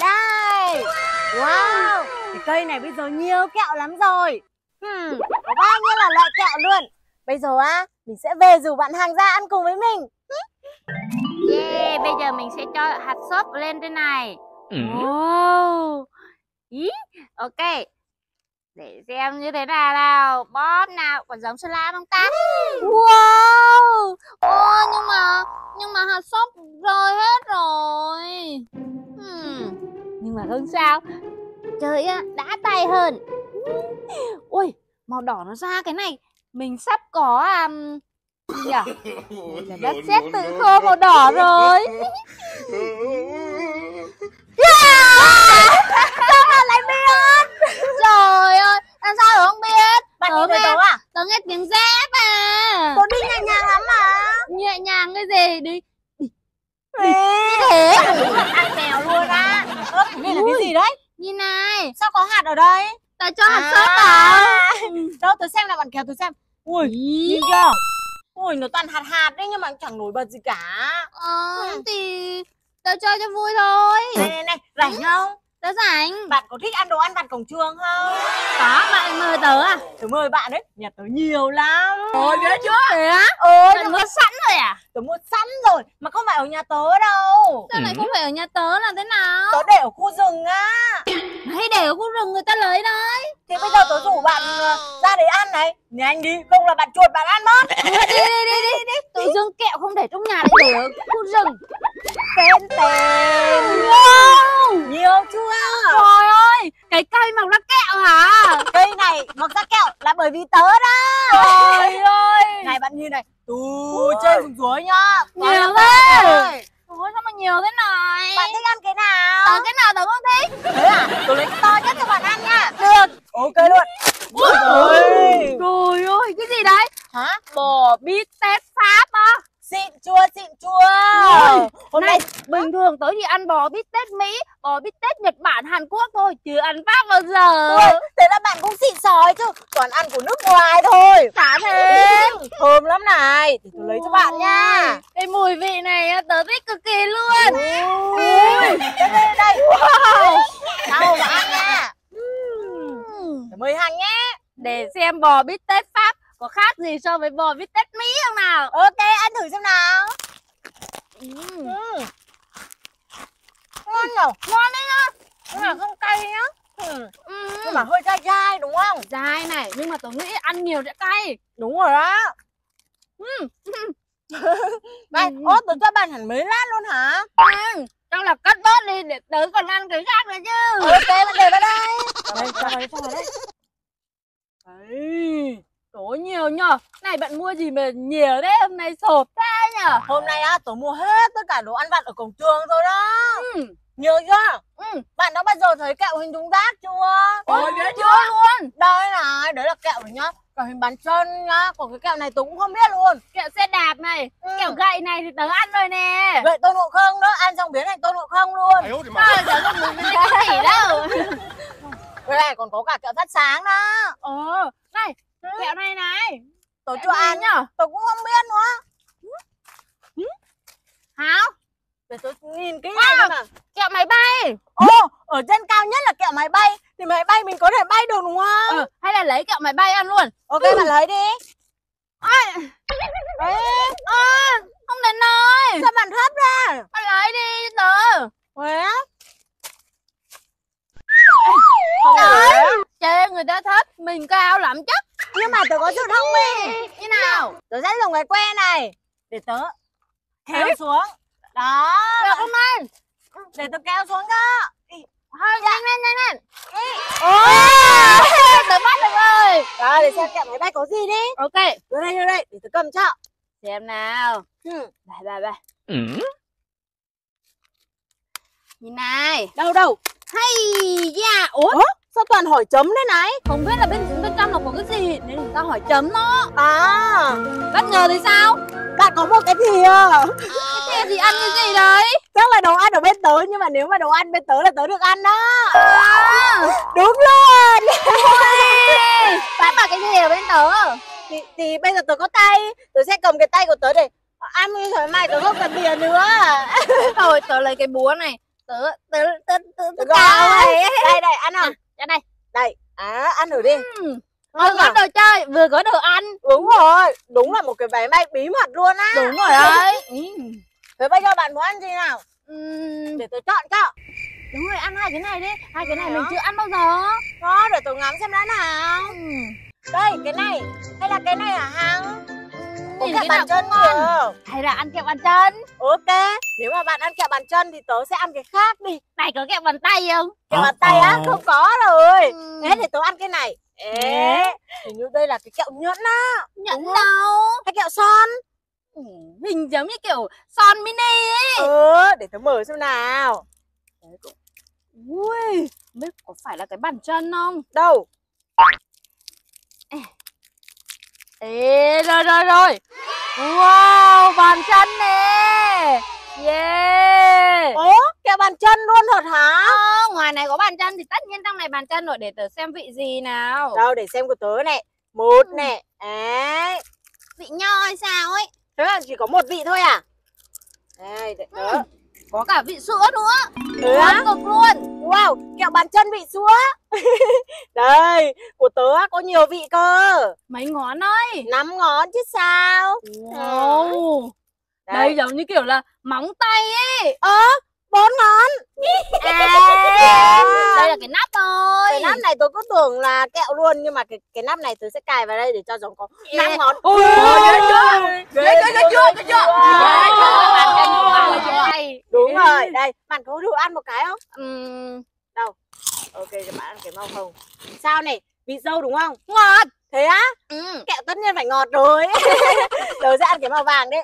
Đây. Wow. Cái cây này bây giờ nhiều kẹo lắm rồi. Có bao nhiêu là loại kẹo luôn. Bây giờ á, mình sẽ về rủ bạn hàng ra ăn cùng với mình. Yeah, bây giờ mình sẽ cho hạt xốp lên trên này. Wow. Ok. Để xem như thế nào. Bóp nào, còn giống sô la không ta? Wow. Ô, nhưng mà hạt xốp rơi hết rồi. Nhưng mà không sao. Trời ạ, đã tay hơn. Ui, màu đỏ nó ra cái này. Mình sắp có đất sét tự khô màu đỏ rồi. Sao mà lại biết? Trời ơi, làm sao tớ không biết? Bạn nghe tớ à? Tớ nghe tiếng dép à. Tớ đi nhẹ nhàng lắm mà. Nhẹ nhàng cái gì? Đi thế. Ăn mèo luôn á. Đây là cái gì đấy? Nhìn này. Sao có hạt ở đây? Tớ cho hạt xốp vào. Đâu, tớ xem nào, bạn kéo tớ xem. Ui, nhìn kìa. Ui, nó toàn hạt đấy nhưng mà chẳng nổi bật gì cả. Thì tớ chơi cho vui thôi. Này, rảnh không? Tớ rảnh. Bạn có thích ăn đồ ăn vặt cổng trường không? Có, bạn mời tớ à? Tớ mời bạn đấy, nhà tớ nhiều lắm. Ôi, biết chưa? Thế á? Bạn mua sẵn rồi à? Tớ mua sẵn rồi, mà không phải ở nhà tớ đâu. Sao lại không phải ở nhà tớ là thế nào? Tớ để ở khu rừng á. Hay để ở khu rừng người ta lấy đấy. Thì bây giờ tớ rủ bạn ra để ăn này. Nhanh đi, không là bạn chuột bạn ăn mất. Đi. Tớ dương kẹo không để trong nhà, để ở khu rừng. Tên wow. Nhiều chưa? Trời ơi, cái cây mọc ra kẹo hả? Cây này mọc ra kẹo là bởi vì tớ đó. Trời ơi. Này bạn nhìn này. Ui, chơi xuống dưới nhá. Nhiều thế. Ôi, sao mà nhiều thế này? Bạn thích ăn cái nào? Tớ cái nào tớ không thích. Thế à? Tớ lấy cái to nhất cho bạn ăn nha. Được. Ok luôn. Trời ơi, cái gì đấy? Hả? Bò bít tết Pháp á? Xịn chua. Hôm nay bình thường tớ thì ăn bò bít tết Mỹ, bò bít tết Nhật Bản, Hàn Quốc thôi, chứ ăn Pháp bao giờ. Ui, thế là bạn cũng xịn sói chứ, toàn ăn của nước ngoài thôi. Cả thế. Thơm lắm này, thì tớ lấy cho bạn nha. Cái mùi vị này tớ thích cực kỳ luôn. Đây. Wow. Đâu mà ăn nha. Mời hàng nhé. Để xem bò bít tết Pháp có khác gì so với bò bít tết Mỹ không nào. Ok, ăn thử xem nào. Ngon nhở? Ngon đấy nhá. Nhưng mà không cay nhá. Nhưng mà hơi dai đúng không? Dai này, nhưng mà tớ nghĩ ăn nhiều sẽ cay. Đúng rồi đó. Bạn, tớ cho bạn hẳn mấy lát luôn hả? Chắc là cắt bớt đi để tớ còn ăn cái khác nữa chứ. Ok, bạn để vào đây. Đây. Đấy. Tớ nhiều nhờ. Này bạn mua gì mà nhiều đấy, hôm nay sộp thế nhờ. Hôm nay á, tớ mua hết tất cả đồ ăn vặt ở cổng trường rồi đó. Nhiều chưa? Bạn đã bao giờ thấy kẹo hình thúng rác chưa? Ôi, biết chưa luôn. Đây này, đấy là kẹo rồi nhá. Kẹo hình bàn chân nhá, còn cái kẹo này tớ cũng không biết luôn. Kẹo xe đạp này, kẹo gậy này thì tớ ăn rồi nè. Gậy Tôn Ngộ Không đó, ăn xong biến thành Tôn Ngộ Không luôn. Trời, tớ không muốn mình có gì đâu. Cái này còn có cả kẹo thắt sáng đó. Này, kẹo này này. Tớ chưa ăn nhá, tớ cũng không biết nữa. Háo. Để tớ nhìn kỹ này nào. Kẹo máy bay. Ở trên cao nhất là kẹo máy bay. Thì máy bay mình có thể bay được đúng không? Hay là lấy kẹo máy bay ăn luôn. Ok, bạn lấy đi. Không đến nơi. Sao bạn hấp ra? Bạn lấy đi tớ. Trời, người ta thấp, mình cao lắm chắc. Nhưng mà tớ có sự thông minh. Như nào? Tớ sẽ dùng cái que này để tớ kéo xuống. Đó. Được không anh? Để tớ kéo xuống cơ. Thôi, nhanh. Tớ bắt được rồi. Đó, để xem kẹo máy bay có gì đi. Ok. Đưa đây, để tớ cầm cho. Xem nào. Bài. Nhìn này. Đâu. Hay da. Sao toàn hỏi chấm thế này? Không biết là bên trong nó có cái gì nên người ta hỏi chấm nó. Bất ngờ thì sao? Bạn có một cái thìa. Cái thìa thì ăn cái gì đấy? Chắc là đồ ăn ở bên tớ, nhưng mà nếu mà đồ ăn bên tớ là tớ được ăn đó. Đúng luôn. Bạn mà cái thìa ở bên tớ thì bây giờ tớ có tay, tớ sẽ cầm cái tay của tớ để ăn thoải mái, tớ không cần thìa nữa. Thôi tớ lấy cái búa này. Tớ thử đi. Vừa có đồ chơi, vừa có đồ ăn. Đúng rồi, đúng là một cái váy may bí mật luôn á. Đúng rồi đấy. Thế bây giờ bạn muốn ăn gì nào? Để tôi chọn cho. Đúng rồi, ăn hai cái này đi. Hai cái này mình chưa ăn bao giờ. Đó, để tôi ngắm xem đã nào. Đây, cái này. Hay là cái này hả Hằng? Có kẹo bàn chân ngon. Hay là ăn kẹo bàn chân. Ok, nếu mà bạn ăn kẹo bàn chân thì tớ sẽ ăn cái khác đi. Này có kẹo bàn tay không? Kẹo bàn tay á? Không có rồi. Thế thì tớ ăn cái này. Hình như đây là cái kẹo nhẫn á. Nhẫn đâu? Cái kẹo son. Hình giống như kiểu son mini ấy. Để tớ mở xem nào. Ui, biết có phải là cái bàn chân không? Đâu? Rồi. Wow, bàn chân nè. Yeah. Ố, kẹo bàn chân luôn thật hả? Ngoài này có bàn chân thì tất nhiên trong này bàn chân rồi. Để tớ xem vị gì nào. Đâu, để xem của tớ này. Một nè. Đấy. Vị nho hay sao ấy? Thế là chỉ có một vị thôi à? Đây, để tớ. Có cả vị sữa nữa. Ngon cực luôn. Wow, kẹo bàn chân vị sữa. Đây, của tớ có nhiều vị cơ. Mấy ngón ơi? 5 ngón chứ sao. Wow. Đây giống như kiểu là móng tay ấy. 4 ngón. Đây là cái nắp thôi. Cái nắp này tôi cứ tưởng là kẹo luôn. Nhưng mà cái nắp này tôi sẽ cài vào đây để cho giống có 5 ngón. Đúng rồi, đây, bạn có đủ ăn một cái không? Đâu? Ok, cho bạn ăn cái mau không? Sao này? Vị dâu đúng không? Ngọt! Thế á? Kẹo tất nhiên phải ngọt rồi. Tớ sẽ ăn cái màu vàng đấy.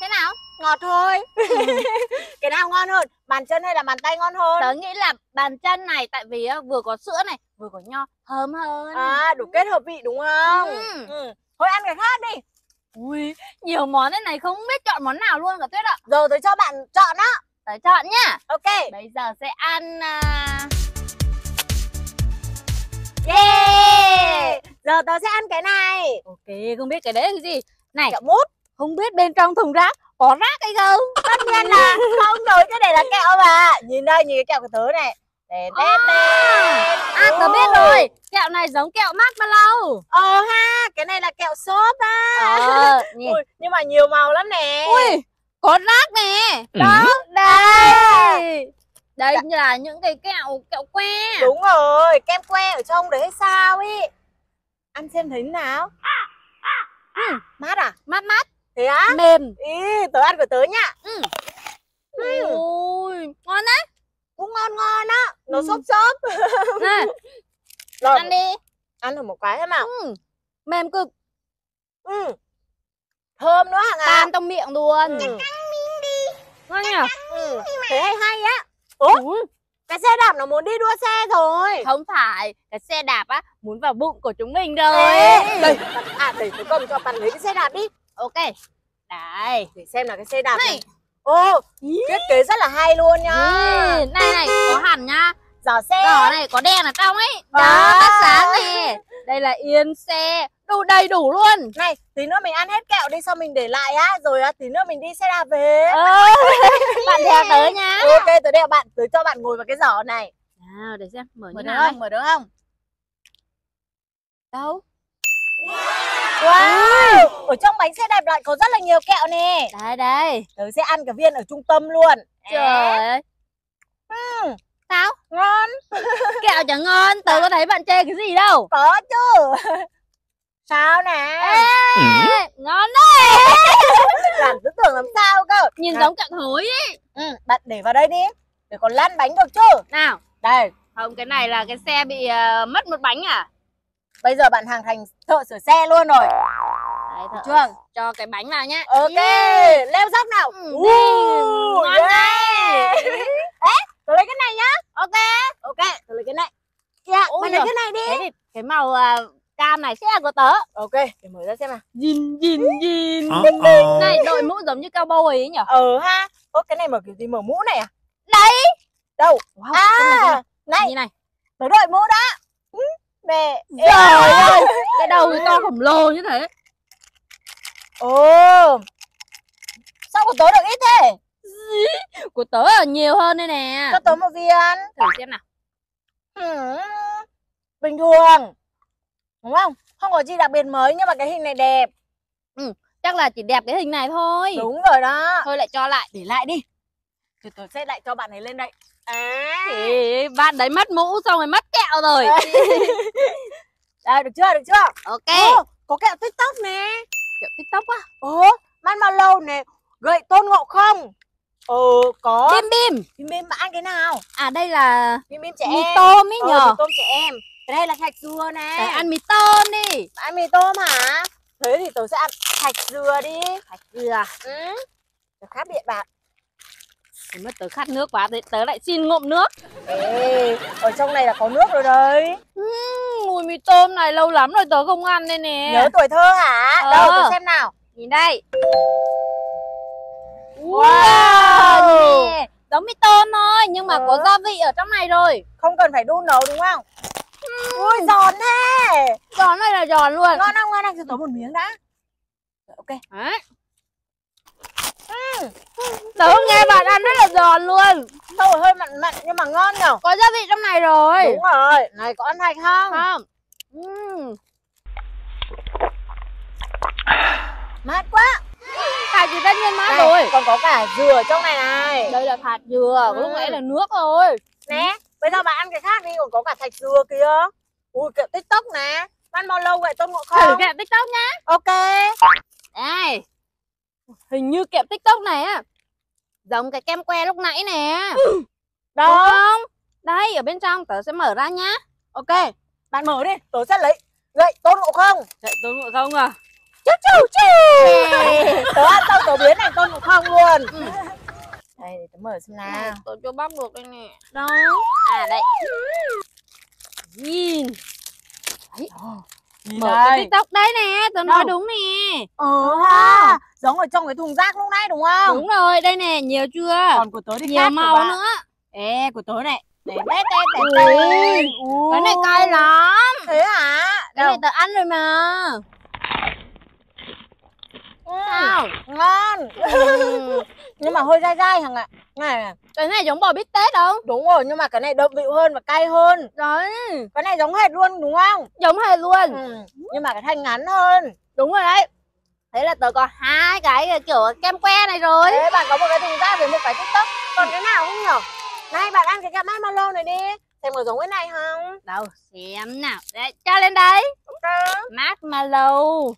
Thế nào? Ngọt thôi. Cái nào ngon hơn? Bàn chân hay là bàn tay ngon hơn? Tớ nghĩ là bàn chân này. Tại vì vừa có sữa này, vừa có nho. Thơm hơn. À, đủ kết hợp vị đúng không? Thôi ăn cái khác đi. Ui, nhiều món thế này không biết chọn món nào luôn cả Tuyết ạ. Rồi tớ cho bạn chọn á. Tớ chọn nhá. Ok. Bây giờ sẽ ăn... Yeah. Giờ tớ sẽ ăn cái này. Ok, không biết cái đấy là cái gì. Này, kẹo mút. Không biết bên trong thùng rác có rác hay không? Tất nhiên là không rồi, chứ để là kẹo mà. Nhìn đây, nhìn cái kẹo của tớ này. Tớ biết rồi. Kẹo này giống kẹo marshmallow. Ha, cái này là kẹo xốp á. Nhưng mà nhiều màu lắm nè. Ui, có rác nè. Đó, đây. Đây là những cái kẹo que. Đúng rồi, kem que ở trong đấy hay sao ý. Ăn xem thấy nào. Mát à? Mát. Thế á? Mềm. Ý, tớ ăn của tớ nhá. Ui, ngon đấy. Cũng ngon á, nó xốp. Rồi, ăn đi. Ăn thử một cái thế nào. Mềm cực. Thơm nữa hả? Tan trong miệng luôn. Ngon nhỉ? Thế hay á. Cái xe đạp nó muốn đi đua xe rồi. Không phải, cái xe đạp á muốn vào bụng của chúng mình rồi. Đây, để tôi cầm cho bạn lấy cái xe đạp đi. Ok. Đây, để xem là cái xe đạp này. Thiết kế rất là hay luôn nhá. Này, có hẳn nhá. Giỏ xe. Giỏ này có đèn ở trong ấy. Đó, bắt sáng nè. Đây là yên xe. Đủ đầy đủ luôn. Này, tí nữa mình ăn hết kẹo đi, xong mình để lại á. Rồi á, tí nữa mình đi xe đạp về. Bạn theo tớ nhá. Ok, tớ đeo bạn, tớ cho bạn ngồi vào cái giỏ này. Nào, để xem, mở như nào đây. Mở được không? Đâu? Wow, ở trong bánh xe đạp lại có rất là nhiều kẹo nè. Đây. Tớ sẽ ăn cả viên ở trung tâm luôn. Trời ơi. Sao? Ngon. Kẹo chẳng ngon, tớ có thấy bạn chê cái gì đâu. Có chứ. Sao nè. Ngon đấy. Làm cứ tưởng làm sao cơ. Nhìn giống kẹo thối ý. Bạn để vào đây đi. Để còn lăn bánh được chứ. Nào. Đây. Không, cái này là cái xe bị mất một bánh à? Bây giờ bạn Hằng thành thợ sửa xe luôn rồi. Đấy, Trương cho cái bánh vào nhá. Ok, leo dốc nào. Ngon đấy. Tớ lấy cái này nhá. Ok, tớ lấy cái này. Mày lấy cái này đi. Cái màu cam này sẽ là của tớ. Ok, để mở ra xem nào. Nhìn. Này, đội mũ giống như cowboy ấy nhỉ? Ha. Cái này mở kiểu gì, mở mũ này à? Đấy. Đâu? Này. Tớ đội mũ đó. Mẹ. Trời ơi, cái đầu người to khổng lồ như thế. Sao của tớ được ít thế? Của tớ là nhiều hơn đây nè. Cho tớ một viên. Thử xem nào. bình thường, đúng không? Không có gì đặc biệt mới, nhưng mà cái hình này đẹp. Ừ, chắc là chỉ đẹp cái hình này thôi. Đúng rồi đó. Thôi lại cho lại, để lại đi. Rồi tôi sẽ lại cho bạn ấy lên đây. À. Thì bạn đấy mất mũ xong rồi mất kẹo rồi. Đây, được chưa, được chưa? Ok. Ô, có kẹo TikTok nè. Kẹo TikTok á? Ồ, Man Bao Lâu nè, gậy Tôn Ngộ Không. Ồ, có Bim Bim. Bim Bim mà ăn cái nào? À đây là Bim Bim trẻ mì em. Tôm ấy nhờ. Mì tôm trẻ em. Cái đây là thạch dừa nè. Để ăn mì tôm đi. Bà ăn mì tôm hả? Thế thì tôi sẽ ăn thạch dừa đi. Thạch dừa. Ừ. Tớ khát điện bạn. Thế mà tớ khát nước quá, tớ lại xin ngụm nước. Ê, ở trong này là có nước rồi đấy. Mùi mì tôm này lâu lắm rồi tớ không ăn đây nè. Nhớ tuổi thơ hả? Đâu, tớ xem nào. Nhìn đây. Wow. Nè, giống mì tôm thôi, nhưng mà có gia vị ở trong này rồi. Không cần phải đun nấu đúng không? Ui, giòn thế. Giòn này là giòn luôn. Ngon không, ngon không? Cho tớ một miếng đã. Ok. Đấy. Tớ nghe bạn ăn rất là giòn luôn. Đâu rồi, hơi mặn mặn nhưng mà ngon nhở. Có gia vị trong này rồi. Đúng rồi. Này có ăn thạch không? Không. Mát quá. Thạch thì tất nhiên mát này, rồi. Còn có cả dừa trong này này. Đây là thạch dừa, lúc nãy là nước rồi. Nè, bây giờ bạn ăn cái khác đi, còn có cả thạch dừa kìa. Ui, kẹo TikTok nè. Man Bao Lâu vậy Tôn Ngộ Không. Thử kẹo TikTok nhá. Ok. Đây. Hình như kẹo TikTok này á, giống cái kem que lúc nãy nè. Đó không? Đây, ở bên trong tớ sẽ mở ra nhá. Ok, bạn mở đi. Tớ sẽ lấy gậy Tôn Ngộ Không. Gậy Tôn Ngộ Không à? Chú chú chú. Tớ ăn xong tớ biến thành Tôn Ngộ Không luôn. Đây, để tớ mở xem nào. Tớ chưa bóc được đây nè. Đâu? À đây. Nhìn. Đấy. Mở đây. Cái TikTok đấy nè, tớ nói đúng nè. Ha, giống ở trong cái thùng rác lúc nãy đúng không? Đúng rồi, đây nè, nhiều chưa? Còn của tớ thì nhiều màu nữa. Ê, của tớ này. Đấy, đấy, đấy, đấy. Cái này cay lắm. Thế hả? Cái này tớ ăn rồi mà. Ngon. Nhưng mà hơi dai dai Hằng ạ. Này, cái này giống bò bít tết không? Đúng rồi, nhưng mà cái này đậm vị hơn và cay hơn. Đấy. Cái này giống hệt luôn đúng không? Giống hệt luôn. Nhưng mà cái thanh ngắn hơn. Đúng rồi đấy. Thế là tớ có hai cái kiểu kem que này rồi. Thế bạn có một cái thùng rác với một cái TikTok. Còn cái nào không nhỉ? Này bạn ăn cái cam Man Bao Lâu này đi. Xem có giống cái này không? Đâu, xem nào. Đấy, cho lên đấy. Mát mà lâu.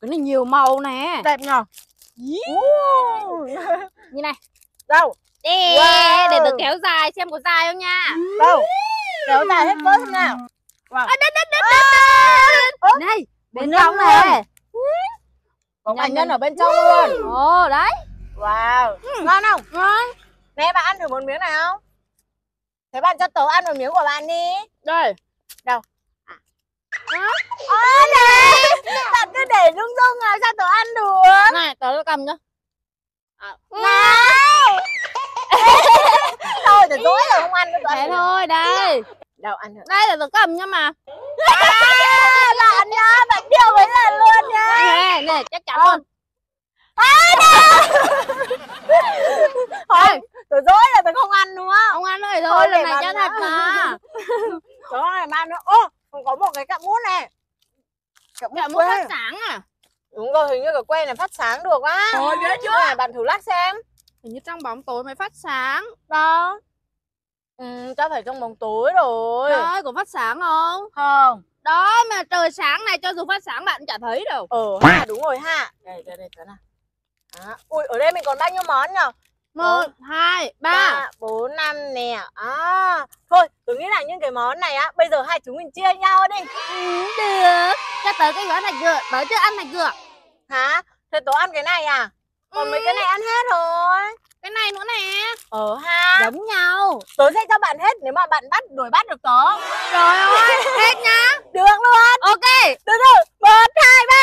Cái này nhiều màu nè. Đẹp nhờ. Như này. Đâu? Để tớ kéo dài xem có dài không nha. Đâu? Kéo dài hết bớt xem nào. Đất. Này, bên trong này. Có ngành nhân ở bên trong luôn. Ồ, đấy. Wow. Ngon không? Ngon. Nè, bạn ăn thử một miếng nào. Thế bạn cho tớ ăn một miếng của bạn đi. Đây. Đâu? Ôi này. Bạn cứ để rung rung rồi sao tớ ăn được. Này, tớ cầm nữa. Nào. Thôi, tớ dối rồi, không ăn nữa. Thế thôi, đây. Đâu, ăn nữa. Đây là tớ cầm nha mà. Bạn nha, bạn điều với lần luôn nha. Nè, nè, chắc chắn luôn. Thôi, tớ dối rồi, tớ không ăn nữa. Không ăn nữa thôi, lần này cho thật mà. Tớ không làm ăn nữa. Ô, còn có một cái cặp mút này. Cặp mút phát sáng à? Đúng rồi, hình như cái que này phát sáng được á. Thôi biết chưa? Này, bạn thử lắc xem. Hình như trong bóng tối mới phát sáng. Đó. Chắc phải trong bóng tối rồi. Đó, có phát sáng không? Không. Đó, mà trời sáng này cho dù phát sáng bạn cũng chả thấy đâu. Ha, đúng rồi ha. Đây, tớ nào. Ui, ở đây mình còn bao nhiêu món nhỉ? 1, 2, 3, 4, 5 nè. Thôi, tớ nghĩ là những cái món này á, bây giờ hai chúng mình chia nhau đi. Được. Cho tớ cái gói thạch dừa, tớ chưa ăn thạch dừa. Hả? Thế tớ ăn cái này à? Còn mấy cái này ăn hết rồi. Cái này nữa nè. Ha. Giống nhau. Tớ sẽ cho bạn hết nếu mà bạn đuổi bắt được tớ. Trời ơi, hết nhá. Được luôn. Ok. Từ từ, 1, 2, 3.